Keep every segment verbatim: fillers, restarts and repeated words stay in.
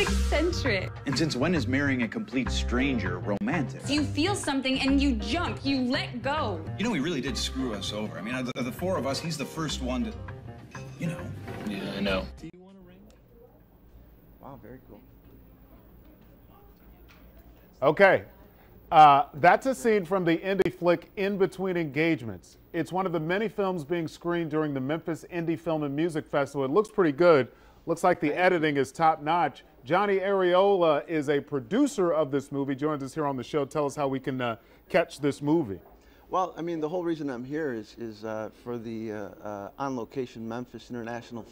eccentric. And since when is marrying a complete stranger romantic? You feel something and you jump, you let go. You know, he really did screw us over. I mean, of the, the four of us, he's the first one to, you know. Yeah, I know. Do you want a ring? Wow, very cool. Okay. Uh, that's a scene from the indie flick In Between Engagements. It's one of the many films being screened during the Memphis Indie Film and Music Festival. It looks pretty good. Looks like the editing is top-notch. Johnny Arreola is a producer of this movie. Joins us here on the show. Tell us how we can uh, catch this movie. Well, I mean, the whole reason I'm here is, is uh, for the uh, uh, On Location Memphis International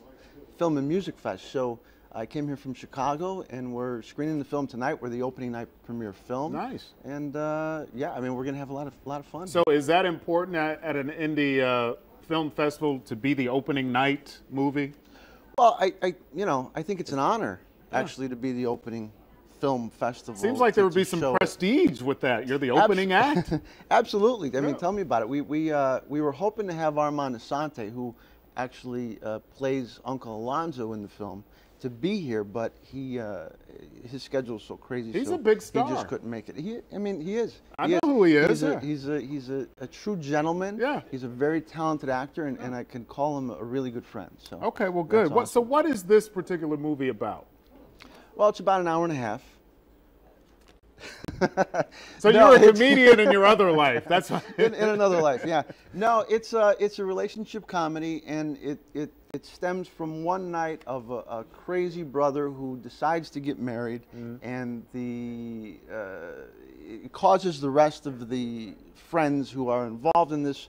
Film and Music Fest. So I came here from Chicago, and we're screening the film tonight. We're the opening night premiere film. Nice. And uh, yeah, I mean, we're going to have a lot of a lot of fun. So is that important at, at an indie uh, film festival to be the opening night movie? Well, I, I you know, I think it's an honor, yeah, actually, to be the opening film festival. Seems like there would be some prestige it. with that. You're the opening Abs act. Absolutely. I mean, yeah. Tell me about it. We we uh, we were hoping to have Armand Assante, who actually uh, plays Uncle Alonzo in the film, to be here, but he uh, his schedule's so crazy. He's so a big star. He just couldn't make it. He, I mean, he is. I he know is, who he is. He's yeah. a he's a, he's a, a true gentleman. Yeah. He's a very talented actor, and, yeah. and I can call him a really good friend. So. Okay, well, good. Awesome. What, so what is this particular movie about? Well, it's about an hour and a half. So no, you're a comedian in your other life. That's what in, in another life. Yeah. No, it's a it's a relationship comedy, and it it it stems from one night of a, a crazy brother who decides to get married, mm-hmm. and the uh, it causes the rest of the friends who are involved in this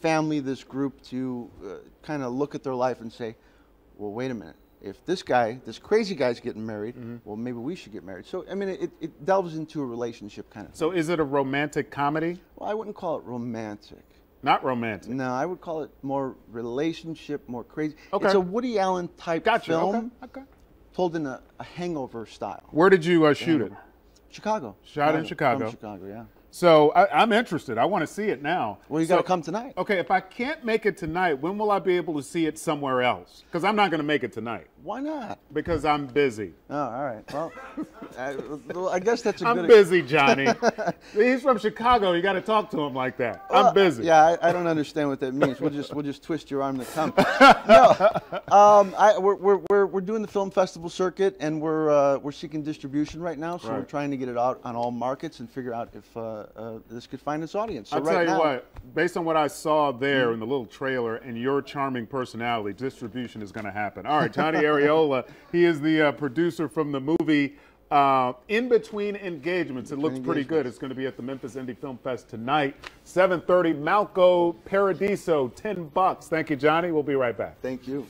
family, this group, to uh, kind of look at their life and say, "Well, wait a minute. If this guy, this crazy guy's getting married, mm-hmm. well, maybe we should get married." So, I mean, it, it delves into a relationship kind of thing. So is it a romantic comedy? Well, I wouldn't call it romantic. Not romantic? No, I would call it more relationship, more crazy. Okay. It's a Woody Allen type gotcha. film okay. Okay. told in a, a hangover style. Where did you uh, shoot it? Chicago. Shot Chicago. in Chicago. From Chicago, yeah. So I, I'm interested. I want to see it now. Well, you so, got to come tonight. Okay, if I can't make it tonight, when will I be able to see it somewhere else? Because I'm not going to make it tonight. Why not? Because I'm busy. Oh, all right. Well, I, well, I guess that's a I'm good... I'm busy, Johnny. He's from Chicago. You got to talk to him like that. Well, I'm busy. Yeah, I, I don't understand what that means. We'll just we'll just twist your arm to come. No, um, I, we're, we're we're we're doing the film festival circuit, and we're uh, we're seeking distribution right now. So right. we're trying to get it out on all markets and figure out if. Uh, Uh, this could find its audience. So I'll right tell you now, what, based on what I saw there mm. in the little trailer and your charming personality, distribution is going to happen. All right, Johnny Arreola, he is the uh, producer from the movie uh, In Between Engagements. In Between it looks Engagements. pretty good. It's going to be at the Memphis Indie Film Fest tonight, seven thirty, Malco Paradiso, ten bucks. Thank you, Johnny. We'll be right back. Thank you.